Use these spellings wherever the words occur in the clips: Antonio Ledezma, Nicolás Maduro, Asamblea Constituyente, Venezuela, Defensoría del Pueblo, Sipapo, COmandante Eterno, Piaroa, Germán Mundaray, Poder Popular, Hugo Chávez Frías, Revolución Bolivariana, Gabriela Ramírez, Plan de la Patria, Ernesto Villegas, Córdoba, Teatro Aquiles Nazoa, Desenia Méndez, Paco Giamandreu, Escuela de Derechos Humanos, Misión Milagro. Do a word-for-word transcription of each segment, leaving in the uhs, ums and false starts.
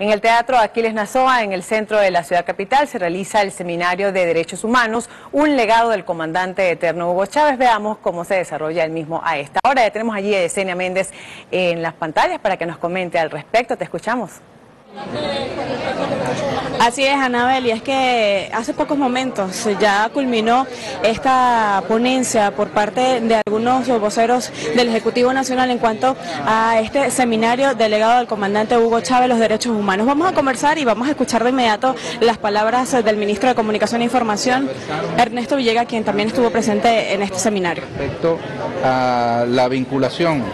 En el Teatro Aquiles Nazoa, en el centro de la ciudad capital, se realiza el Seminario de Derechos Humanos, un legado del comandante eterno Hugo Chávez. Veamos cómo se desarrolla el mismo a esta hora. Ya tenemos allí a Desenia Méndez en las pantallas para que nos comente al respecto. Te escuchamos. Así es, Anabel, y es que hace pocos momentos ya culminó esta ponencia por parte de algunos voceros del Ejecutivo Nacional en cuanto a este seminario delegado del comandante Hugo Chávez, los derechos humanos. Vamos a conversar y vamos a escuchar de inmediato las palabras del ministro de Comunicación e Información, Ernesto Villegas, quien también estuvo presente en este seminario. Respecto a la vinculación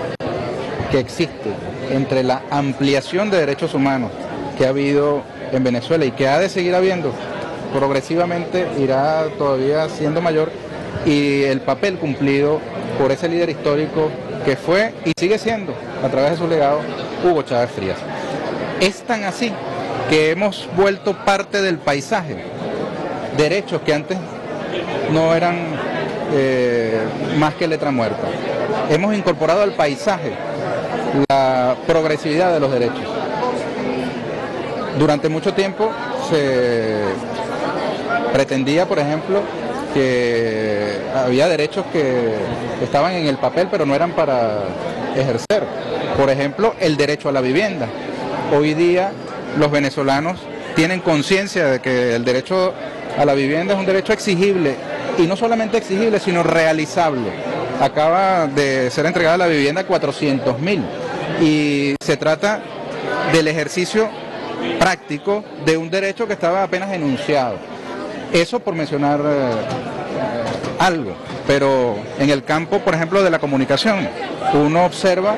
que existe entre la ampliación de derechos humanos que ha habido en Venezuela y que ha de seguir habiendo, progresivamente irá todavía siendo mayor, y el papel cumplido por ese líder histórico que fue y sigue siendo, a través de su legado, Hugo Chávez Frías. Es tan así que hemos vuelto parte del paisaje, derechos que antes no eran eh, más que letra muerta. Hemos incorporado al paisaje la progresividad de los derechos. Durante mucho tiempo se pretendía, por ejemplo, que había derechos que estaban en el papel pero no eran para ejercer. Por ejemplo, el derecho a la vivienda. Hoy día los venezolanos tienen conciencia de que el derecho a la vivienda es un derecho exigible, y no solamente exigible, sino realizable. Acaba de ser entregada la vivienda a cuatrocientos mil, y se trata del ejercicio práctico de un derecho que estaba apenas enunciado. Eso por mencionar eh, algo, pero en el campo, por ejemplo, de la comunicación, uno observa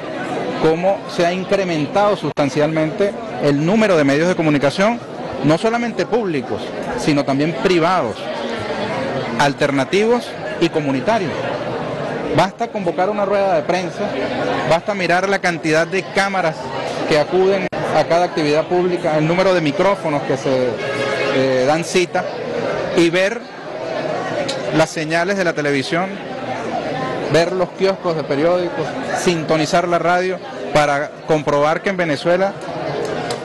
cómo se ha incrementado sustancialmente el número de medios de comunicación, no solamente públicos, sino también privados, alternativos y comunitarios. Basta convocar una rueda de prensa, basta mirar la cantidad de cámaras que acuden a cada actividad pública, el número de micrófonos que se eh, dan cita, y ver las señales de la televisión, ver los kioscos de periódicos, sintonizar la radio, para comprobar que en Venezuela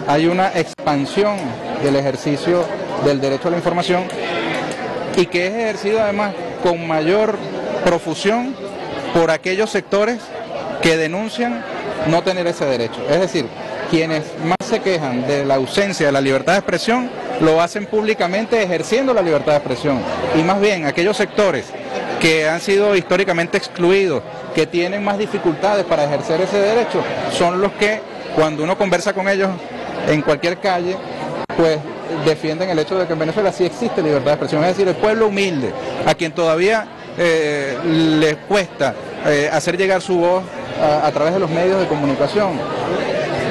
hay una expansión del ejercicio del derecho a la información, y que es ejercido además con mayor profusión por aquellos sectores que denuncian no tener ese derecho. Es decir, quienes más se quejan de la ausencia de la libertad de expresión lo hacen públicamente ejerciendo la libertad de expresión, y más bien aquellos sectores que han sido históricamente excluidos, que tienen más dificultades para ejercer ese derecho, son los que, cuando uno conversa con ellos en cualquier calle, pues defienden el hecho de que en Venezuela sí existe libertad de expresión. Es decir, el pueblo humilde, a quien todavía Eh, les cuesta eh, hacer llegar su voz a, a través de los medios de comunicación,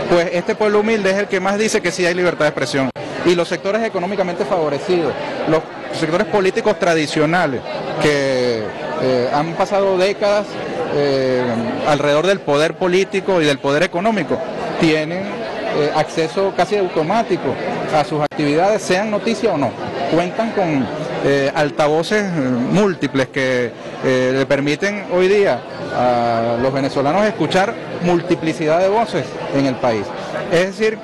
pues este pueblo humilde es el que más dice que sí hay libertad de expresión. Y los sectores económicamente favorecidos, los sectores políticos tradicionales que eh, han pasado décadas eh, alrededor del poder político y del poder económico, tienen eh, acceso casi automático a sus actividades, sean noticia o no. Cuentan con eh, altavoces eh, múltiples que eh, le permiten hoy día a los venezolanos escuchar multiplicidad de voces en el país. Es decir,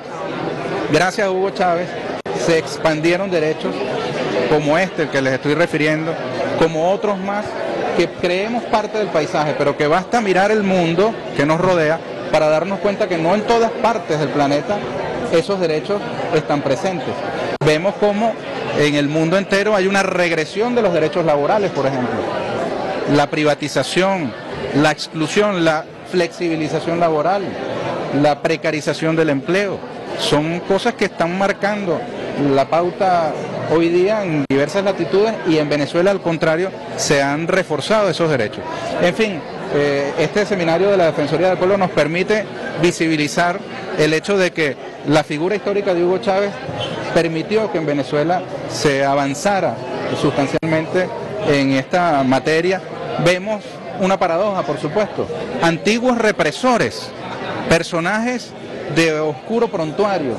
gracias a Hugo Chávez se expandieron derechos como este, el que les estoy refiriendo, como otros más que creemos parte del paisaje, pero que basta mirar el mundo que nos rodea para darnos cuenta que no en todas partes del planeta esos derechos están presentes. Vemos cómo en el mundo entero hay una regresión de los derechos laborales, por ejemplo. La privatización, la exclusión, la flexibilización laboral, la precarización del empleo, son cosas que están marcando la pauta hoy día en diversas latitudes, y en Venezuela, al contrario, se han reforzado esos derechos. En fin, eh, este seminario de la Defensoría del Pueblo nos permite visibilizar el hecho de que la figura histórica de Hugo Chávez permitió que en Venezuela se avanzara sustancialmente en esta materia. Vemos una paradoja, por supuesto: antiguos represores, personajes de oscuro prontuario,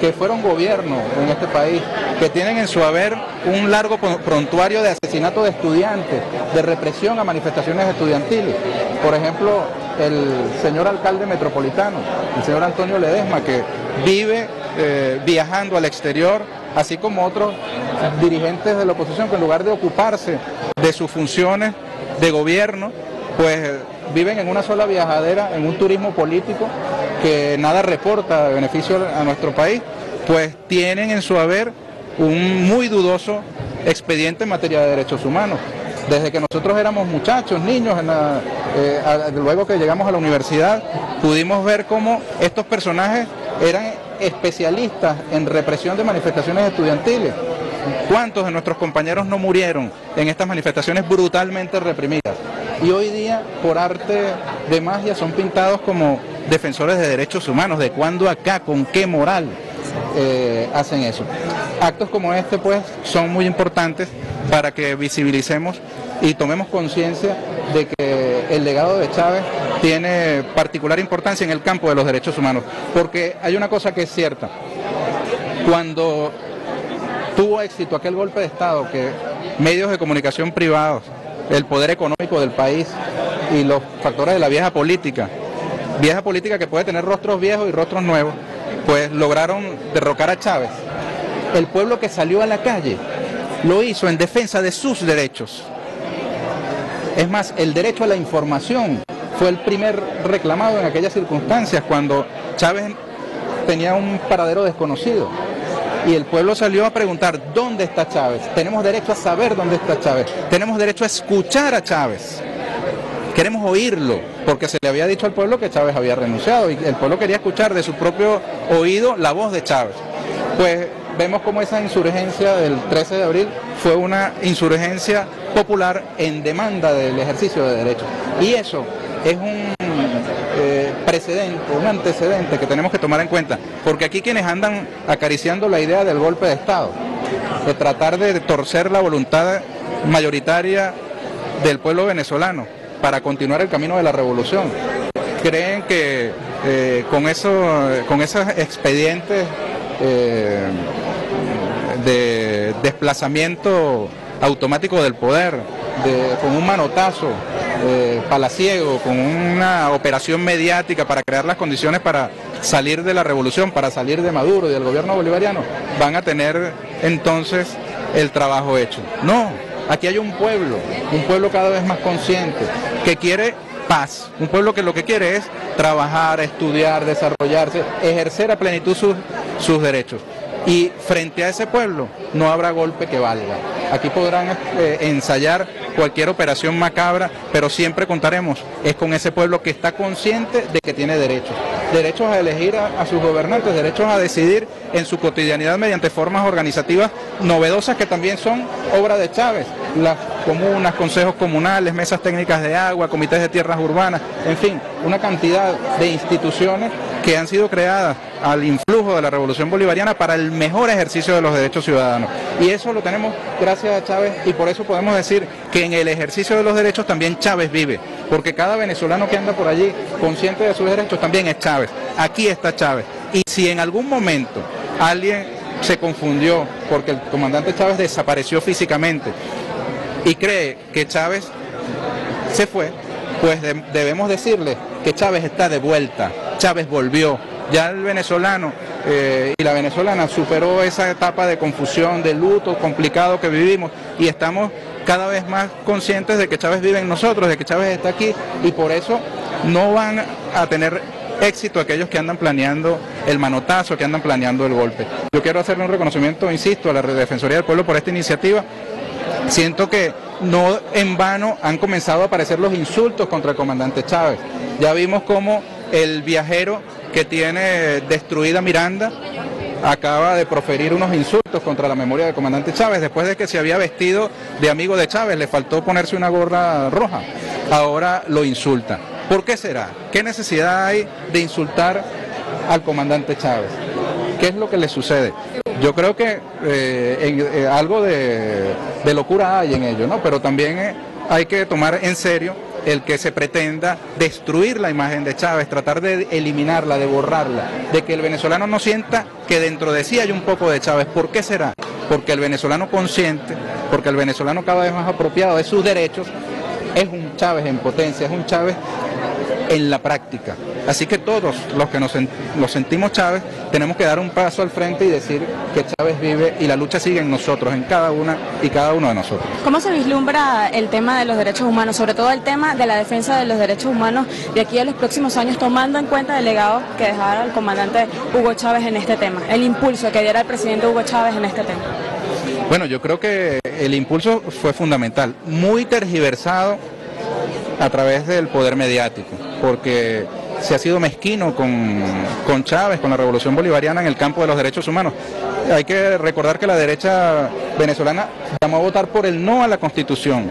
que fueron gobierno en este país, que tienen en su haber un largo prontuario de asesinato de estudiantes, de represión a manifestaciones estudiantiles. Por ejemplo, el señor alcalde metropolitano, el señor Antonio Ledezma, que vive eh, viajando al exterior, así como otros dirigentes de la oposición que en lugar de ocuparse de sus funciones de gobierno, pues viven en una sola viajadera, en un turismo político que nada reporta de beneficio a nuestro país, pues tienen en su haber un muy dudoso expediente en materia de derechos humanos. Desde que nosotros éramos muchachos, niños, en la, eh, a, luego que llegamos a la universidad, pudimos ver cómo estos personajes eran especialistas en represión de manifestaciones estudiantiles. ¿Cuántos de nuestros compañeros no murieron en estas manifestaciones brutalmente reprimidas? Y hoy día, por arte de magia, son pintados como defensores de derechos humanos. ¿De cuándo acá? ¿Con qué moral eh, hacen eso? Actos como este, pues, son muy importantes para que visibilicemos y tomemos conciencia de que el legado de Chávez tiene particular importancia en el campo de los derechos humanos. Porque hay una cosa que es cierta. Cuando tuvo éxito aquel golpe de Estado que medios de comunicación privados, el poder económico del país y los factores de la vieja política, vieja política que puede tener rostros viejos y rostros nuevos, pues lograron derrocar a Chávez. El pueblo que salió a la calle lo hizo en defensa de sus derechos. Es más, el derecho a la información fue el primer reclamado en aquellas circunstancias, cuando Chávez tenía un paradero desconocido. Y el pueblo salió a preguntar, ¿dónde está Chávez? Tenemos derecho a saber dónde está Chávez. Tenemos derecho a escuchar a Chávez. Queremos oírlo, porque se le había dicho al pueblo que Chávez había renunciado y el pueblo quería escuchar de su propio oído la voz de Chávez. Pues vemos cómo esa insurgencia del trece de abril fue una insurgencia popular en demanda del ejercicio de derechos. Y eso es un eh, precedente, un antecedente que tenemos que tomar en cuenta, porque aquí quienes andan acariciando la idea del golpe de Estado, de tratar de torcer la voluntad mayoritaria del pueblo venezolano para continuar el camino de la revolución, creen que eh, con, eso, con esos expedientes eh, de desplazamiento automático del poder, de, con un manotazo Eh, palaciego, con una operación mediática para crear las condiciones para salir de la revolución, para salir de Maduro y del gobierno bolivariano, van a tener entonces el trabajo hecho. No, aquí hay un pueblo, un pueblo cada vez más consciente, que quiere paz, un pueblo que lo que quiere es trabajar, estudiar, desarrollarse, ejercer a plenitud sus, sus derechos. Y frente a ese pueblo no habrá golpe que valga. Aquí podrán eh, ensayar cualquier operación macabra, pero siempre contaremos, es con ese pueblo que está consciente de que tiene derechos. Derechos a elegir a, a sus gobernantes, derechos a decidir en su cotidianidad mediante formas organizativas novedosas que también son obra de Chávez. Las comunas, consejos comunales, mesas técnicas de agua, comités de tierras urbanas, en fin, una cantidad de instituciones que han sido creadas al influjo de la Revolución Bolivariana para el mejor ejercicio de los derechos ciudadanos. Y eso lo tenemos gracias a Chávez, y por eso podemos decir que en el ejercicio de los derechos también Chávez vive, porque cada venezolano que anda por allí consciente de sus derechos también es Chávez. Aquí está Chávez. Y si en algún momento alguien se confundió porque el comandante Chávez desapareció físicamente y cree que Chávez se fue, pues de- debemos decirle que Chávez está de vuelta. Chávez volvió. Ya el venezolano eh, y la venezolana superó esa etapa de confusión, de luto complicado que vivimos, y estamos cada vez más conscientes de que Chávez vive en nosotros, de que Chávez está aquí, y por eso no van a tener éxito aquellos que andan planeando el manotazo, que andan planeando el golpe. Yo quiero hacerle un reconocimiento, insisto, a la Defensoría del Pueblo por esta iniciativa. Siento que no en vano han comenzado a aparecer los insultos contra el comandante Chávez. Ya vimos cómo el viajero que tiene destruida Miranda acaba de proferir unos insultos contra la memoria del comandante Chávez. Después de que se había vestido de amigo de Chávez, le faltó ponerse una gorra roja. Ahora lo insulta. ¿Por qué será? ¿Qué necesidad hay de insultar al comandante Chávez? ¿Qué es lo que le sucede? Yo creo que eh, en, eh, algo de, de locura hay en ello, ¿no? Pero también eh, hay que tomar en serio el que se pretenda destruir la imagen de Chávez, tratar de eliminarla, de borrarla, de que el venezolano no sienta que dentro de sí hay un poco de Chávez. ¿Por qué será? Porque el venezolano consciente, porque el venezolano cada vez más apropiado de sus derechos, es un Chávez en potencia, es un Chávez en la práctica. Así que todos los que nos, nos sentimos Chávez tenemos que dar un paso al frente y decir que Chávez vive y la lucha sigue en nosotros, en cada una y cada uno de nosotros. ¿Cómo se vislumbra el tema de los derechos humanos, sobre todo el tema de la defensa de los derechos humanos de aquí a los próximos años, tomando en cuenta el legado que dejara el comandante Hugo Chávez en este tema, el impulso que diera el presidente Hugo Chávez en este tema? Bueno, yo creo que el impulso fue fundamental, muy tergiversado a través del poder mediático, porque se ha sido mezquino con, con Chávez, con la Revolución Bolivariana en el campo de los derechos humanos. Hay que recordar que la derecha venezolana llamó a votar por el no a la Constitución,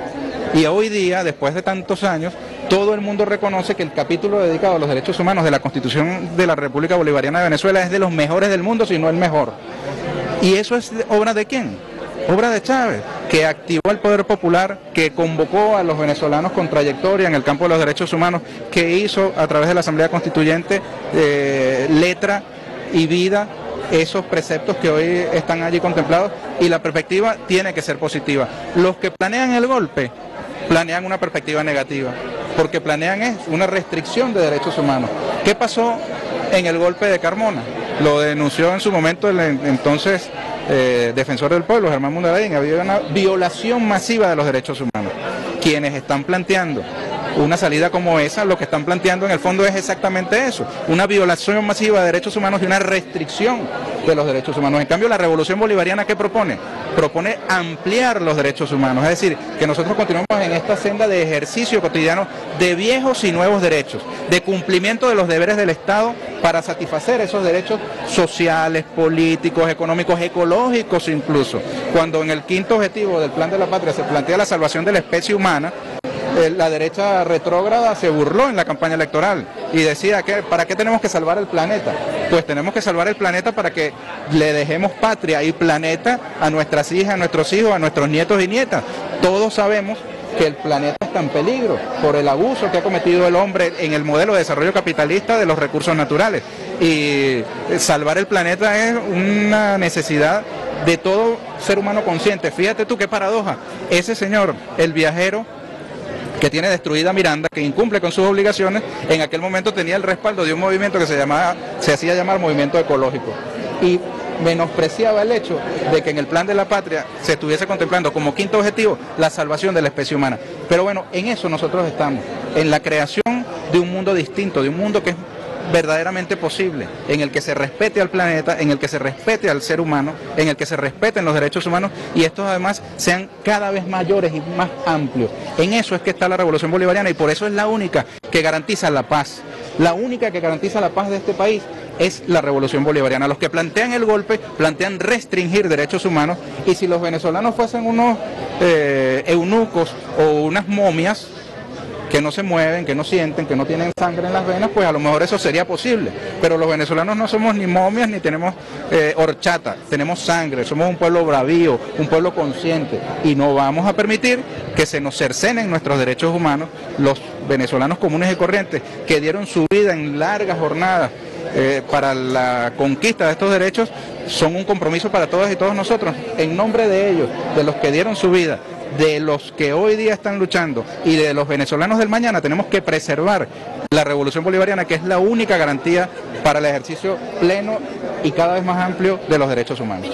y hoy día, después de tantos años, todo el mundo reconoce que el capítulo dedicado a los derechos humanos de la Constitución de la República Bolivariana de Venezuela es de los mejores del mundo, si no el mejor. ¿Y eso es obra de quién? Obra de Chávez, que activó el poder popular, que convocó a los venezolanos con trayectoria en el campo de los derechos humanos, que hizo a través de la Asamblea Constituyente eh, letra y vida esos preceptos que hoy están allí contemplados, y la perspectiva tiene que ser positiva. Los que planean el golpe planean una perspectiva negativa, porque planean es una restricción de derechos humanos. ¿Qué pasó en el golpe de Carmona? Lo denunció en su momento el entonces eh, defensor del pueblo, Germán Mundaray, había una violación masiva de los derechos humanos. Quienes están planteando una salida como esa, lo que están planteando en el fondo es exactamente eso, una violación masiva de derechos humanos y una restricción de los derechos humanos. En cambio, la Revolución Bolivariana, ¿qué propone? Propone ampliar los derechos humanos, es decir, que nosotros continuamos en esta senda de ejercicio cotidiano de viejos y nuevos derechos, de cumplimiento de los deberes del Estado para satisfacer esos derechos sociales, políticos, económicos, ecológicos incluso. Cuando en el quinto objetivo del Plan de la Patria se plantea la salvación de la especie humana, la derecha retrógrada se burló en la campaña electoral y decía que ¿para qué tenemos que salvar el planeta? Pues tenemos que salvar el planeta para que le dejemos patria y planeta a nuestras hijas, a nuestros hijos, a nuestros nietos y nietas. Todos sabemos que el planeta está en peligro por el abuso que ha cometido el hombre en el modelo de desarrollo capitalista de los recursos naturales. Y salvar el planeta es una necesidad de todo ser humano consciente. Fíjate tú qué paradoja. Ese señor, el viajero que tiene destruida Miranda, que incumple con sus obligaciones, en aquel momento tenía el respaldo de un movimiento que se llamaba, se hacía llamar movimiento ecológico, y menospreciaba el hecho de que en el Plan de la Patria se estuviese contemplando como quinto objetivo la salvación de la especie humana. Pero bueno, en eso nosotros estamos, en la creación de un mundo distinto, de un mundo que es verdaderamente posible, en el que se respete al planeta, en el que se respete al ser humano, en el que se respeten los derechos humanos, y estos además sean cada vez mayores y más amplios. En eso es que está la Revolución Bolivariana, y por eso es la única que garantiza la paz. La única que garantiza la paz de este país es la Revolución Bolivariana. Los que plantean el golpe plantean restringir derechos humanos, y si los venezolanos fuesen unos eh, eunucos o unas momias que no se mueven, que no sienten, que no tienen sangre en las venas, pues a lo mejor eso sería posible. Pero los venezolanos no somos ni momias ni tenemos eh, horchata, tenemos sangre, somos un pueblo bravío, un pueblo consciente, y no vamos a permitir que se nos cercenen nuestros derechos humanos. Los venezolanos comunes y corrientes que dieron su vida en largas jornadas eh, para la conquista de estos derechos son un compromiso para todas y todos nosotros, en nombre de ellos, de los que dieron su vida, de los que hoy día están luchando y de los venezolanos del mañana. Tenemos que preservar la Revolución Bolivariana, que es la única garantía para el ejercicio pleno y cada vez más amplio de los derechos humanos.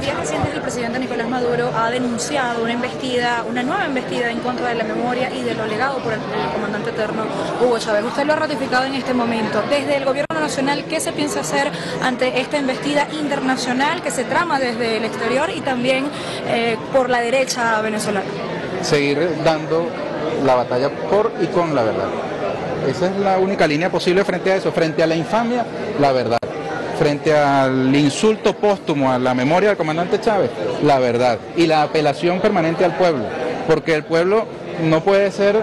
Días recientes el presidente Nicolás Maduro ha denunciado una investida, una nueva investida en contra de la memoria y de lo legado por el, el comandante eterno Hugo Chávez. Usted lo ha ratificado en este momento. Desde el gobierno nacional, ¿qué se piensa hacer ante esta investida internacional que se trama desde el exterior y también eh, por la derecha venezolana? Seguir dando la batalla por y con la verdad. Esa es la única línea posible frente a eso, frente a la infamia, la verdad. Frente al insulto póstumo a la memoria del comandante Chávez, la verdad, y la apelación permanente al pueblo, porque el pueblo no puede ser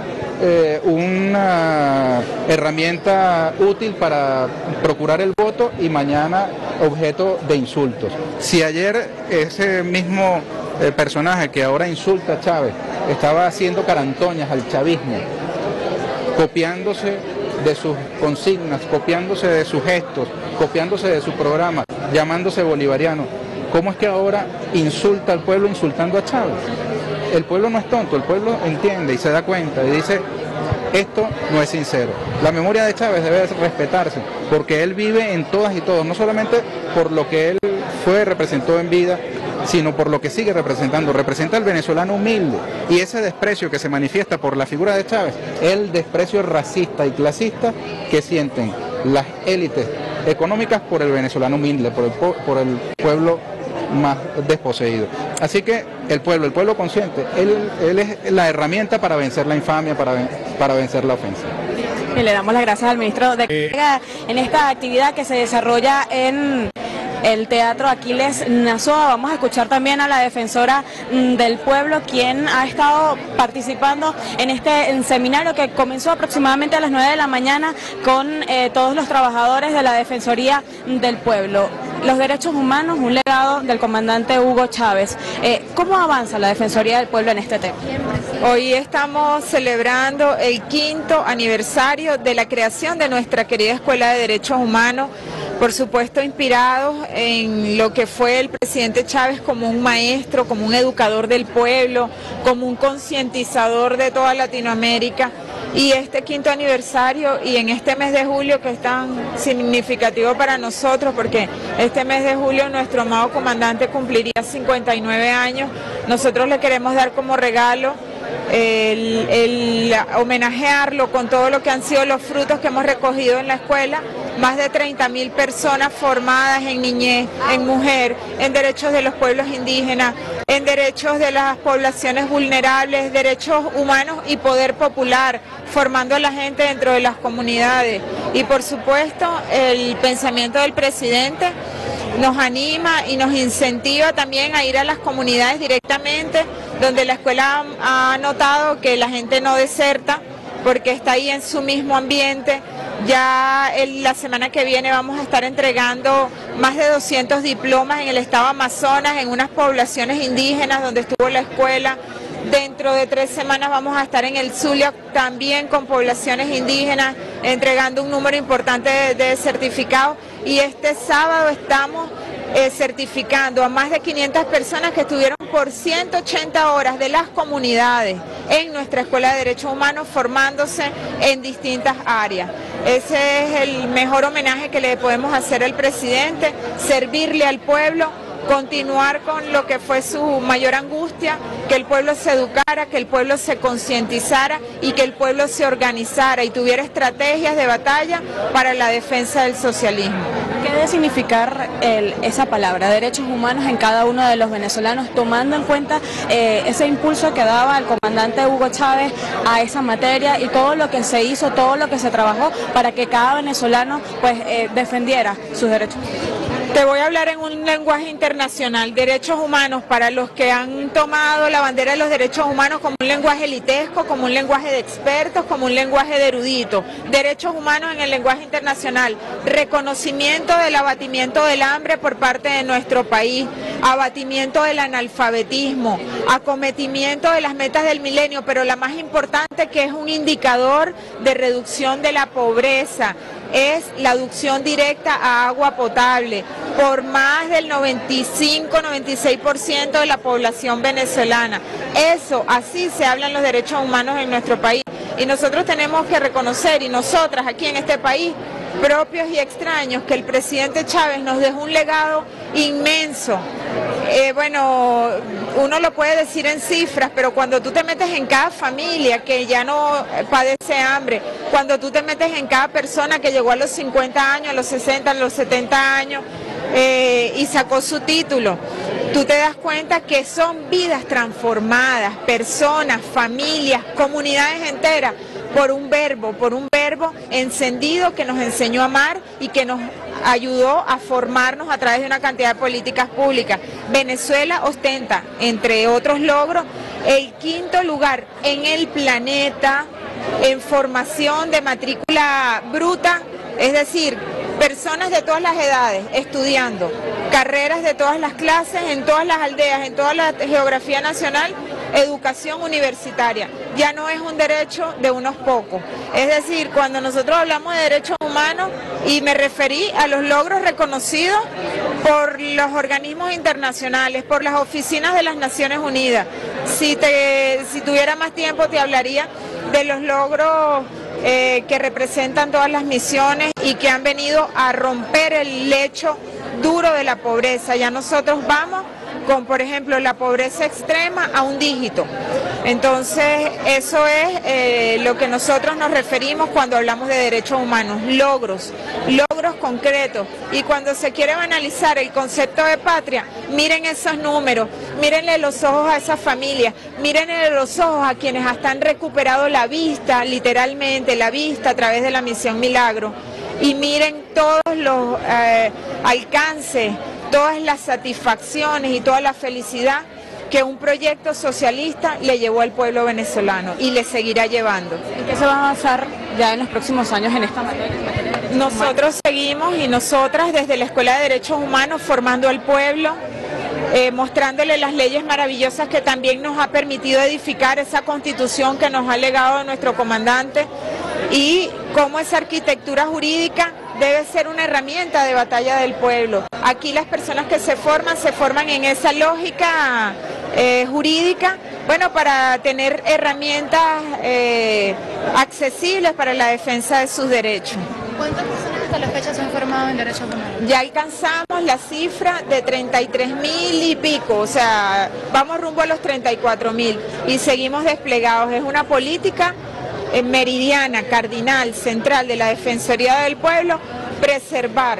eh, una herramienta útil para procurar el voto y mañana objeto de insultos. Si ayer ese mismo eh, personaje que ahora insulta a Chávez estaba haciendo carantoñas al chavismo, copiándose de sus consignas, copiándose de sus gestos, copiándose de su programa, llamándose bolivariano, ¿cómo es que ahora insulta al pueblo insultando a Chávez? El pueblo no es tonto, el pueblo entiende y se da cuenta y dice, Esto no es sincero. La memoria de Chávez debe respetarse, porque él vive en todas y todos, no solamente por lo que él fue, representó en vida, sino por lo que sigue representando. Representa al venezolano humilde, y ese desprecio que se manifiesta por la figura de Chávez, el desprecio racista y clasista que sienten las élites económicas por el venezolano humilde, por el, por el pueblo más desposeído. Así que el pueblo, el pueblo consciente, él, él es la herramienta para vencer la infamia, para, ven, para vencer la ofensa. Y le damos las gracias al ministro de eh. en esta actividad que se desarrolla en el Teatro Aquiles Nazoa. Vamos a escuchar también a la defensora del pueblo, quien ha estado participando en este seminario que comenzó aproximadamente a las nueve de la mañana con eh, todos los trabajadores de la Defensoría del Pueblo. Los derechos humanos, un legado del comandante Hugo Chávez. Eh, ¿Cómo avanza la Defensoría del Pueblo en este tema? Hoy estamos celebrando el quinto aniversario de la creación de nuestra querida Escuela de Derechos Humanos, por supuesto inspirados en lo que fue el presidente Chávez como un maestro, como un educador del pueblo, como un concientizador de toda Latinoamérica. Y este quinto aniversario y en este mes de julio, que es tan significativo para nosotros, porque este mes de julio nuestro amado comandante cumpliría cincuenta y nueve años, nosotros le queremos dar como regalo el, el homenajearlo con todo lo que han sido los frutos que hemos recogido en la escuela. Más de treinta mil personas formadas en niñez, en mujer, en derechos de los pueblos indígenas, en derechos de las poblaciones vulnerables, derechos humanos y poder popular, formando a la gente dentro de las comunidades. Y por supuesto, el pensamiento del presidente nos anima y nos incentiva también a ir a las comunidades directamente, donde la escuela ha notado que la gente no deserta, porque está ahí en su mismo ambiente. Ya el, la semana que viene vamos a estar entregando más de doscientos diplomas en el estado Amazonas, en unas poblaciones indígenas donde estuvo la escuela. Dentro de tres semanas vamos a estar en el Zulia también con poblaciones indígenas, entregando un número importante de, de certificados. Y este sábado estamos eh, certificando a más de quinientas personas que estuvieron por ciento ochenta horas de las comunidades en nuestra Escuela de Derechos Humanos, formándose en distintas áreas. Ese es el mejor homenaje que le podemos hacer al presidente, servirle al pueblo, continuar con lo que fue su mayor angustia, que el pueblo se educara, que el pueblo se concientizara y que el pueblo se organizara y tuviera estrategias de batalla para la defensa del socialismo. ¿Qué debe significar el, esa palabra, derechos humanos, en cada uno de los venezolanos, tomando en cuenta eh, ese impulso que daba el comandante Hugo Chávez a esa materia y todo lo que se hizo, todo lo que se trabajó para que cada venezolano pues eh, defendiera sus derechos? Te voy a hablar en un lenguaje internacional. Derechos humanos, para los que han tomado la bandera de los derechos humanos como un lenguaje elitesco, como un lenguaje de expertos, como un lenguaje de eruditos. Derechos humanos en el lenguaje internacional, reconocimiento del abatimiento del hambre por parte de nuestro país, abatimiento del analfabetismo, acometimiento de las metas del milenio, pero la más importante, que es un indicador de reducción de la pobreza, es la aducción directa a agua potable por más del noventa y cinco, noventa y seis por ciento de la población venezolana. Eso, así se hablan los derechos humanos en nuestro país. Y nosotros tenemos que reconocer, y nosotras aquí en este país, propios y extraños, que el presidente Chávez nos dejó un legado inmenso. Eh, bueno, uno lo puede decir en cifras, pero cuando tú te metes en cada familia que ya no padece hambre, cuando tú te metes en cada persona que llegó a los cincuenta años, a los sesenta, a los setenta años eh, y sacó su título, tú te das cuenta que son vidas transformadas, personas, familias, comunidades enteras, por un verbo, por un verbo encendido que nos enseñó a amar y que nos ayudó a formarnos a través de una cantidad de políticas públicas. Venezuela ostenta, entre otros logros, el quinto lugar en el planeta en formación de matrícula bruta, es decir, personas de todas las edades estudiando, carreras de todas las clases, en todas las aldeas, en toda la geografía nacional, educación universitaria. Ya no es un derecho de unos pocos. Es decir, cuando nosotros hablamos de derechos humanos, y me referí a los logros reconocidos por los organismos internacionales, por las oficinas de las Naciones Unidas. Si, te, si tuviera más tiempo te hablaría de los logros eh, que representan todas las misiones y que han venido a romper el lecho duro de la pobreza. Ya nosotros vamos con, por ejemplo, la pobreza extrema a un dígito. Entonces, eso es eh, lo que nosotros nos referimos cuando hablamos de derechos humanos, logros, logros concretos. Y cuando se quiere banalizar el concepto de patria, miren esos números, mírenle los ojos a esas familias, mírenle los ojos a quienes hasta han recuperado la vista, literalmente la vista a través de la Misión Milagro. Y miren todos los eh, alcances, todas las satisfacciones y toda la felicidad que un proyecto socialista le llevó al pueblo venezolano y le seguirá llevando. ¿En qué se va a avanzar ya en los próximos años en esta materia? Nosotros seguimos y nosotras desde la Escuela de Derechos Humanos formando al pueblo, eh, mostrándole las leyes maravillosas que también nos ha permitido edificar esa constitución que nos ha legado nuestro comandante y cómo esa arquitectura jurídica debe ser una herramienta de batalla del pueblo. Aquí las personas que se forman, se forman en esa lógica eh, jurídica, bueno, para tener herramientas eh, accesibles para la defensa de sus derechos. ¿Cuántas personas hasta la fecha se han formado en derechos humanos? Ya alcanzamos la cifra de treinta y tres mil y pico, o sea, vamos rumbo a los treinta y cuatro mil y seguimos desplegados. Es una política meridiana, cardinal, central de la Defensoría del Pueblo, preservar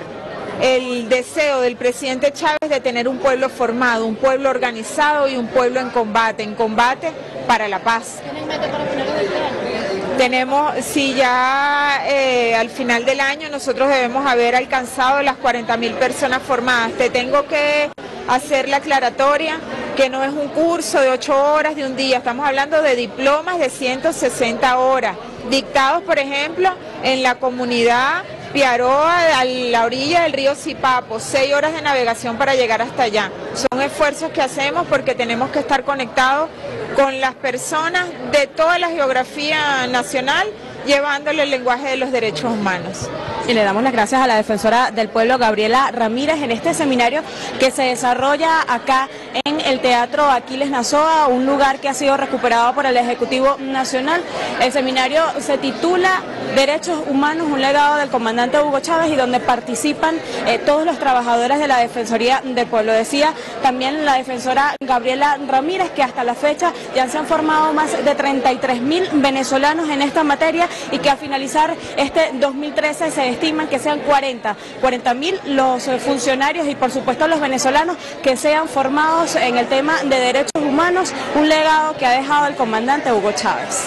el deseo del presidente Chávez de tener un pueblo formado, un pueblo organizado y un pueblo en combate, en combate para la paz. ¿Tienen meta para finales de este año? Tenemos, si ya eh, al final del año nosotros debemos haber alcanzado las cuarenta mil personas formadas. Te tengo que hacer la aclaratoria, que no es un curso de ocho horas de un día, estamos hablando de diplomas de ciento sesenta horas, dictados por ejemplo en la comunidad Piaroa, a la orilla del río Sipapo, seis horas de navegación para llegar hasta allá. Son esfuerzos que hacemos porque tenemos que estar conectados con las personas de toda la geografía nacional, llevándole el lenguaje de los derechos humanos. Y le damos las gracias a la Defensora del Pueblo, Gabriela Ramírez, en este seminario que se desarrolla acá en el Teatro Aquiles Nazoa, un lugar que ha sido recuperado por el Ejecutivo Nacional. El seminario se titula Derechos Humanos, un legado del comandante Hugo Chávez, y donde participan eh, todos los trabajadores de la Defensoría del Pueblo. Decía también la defensora Gabriela Ramírez que hasta la fecha ya se han formado más de treinta y tres mil venezolanos en esta materia, y que a finalizar este dos mil trece se estiman que sean cuarenta mil los funcionarios y por supuesto los venezolanos que sean formados en el tema de derechos humanos, un legado que ha dejado el comandante Hugo Chávez.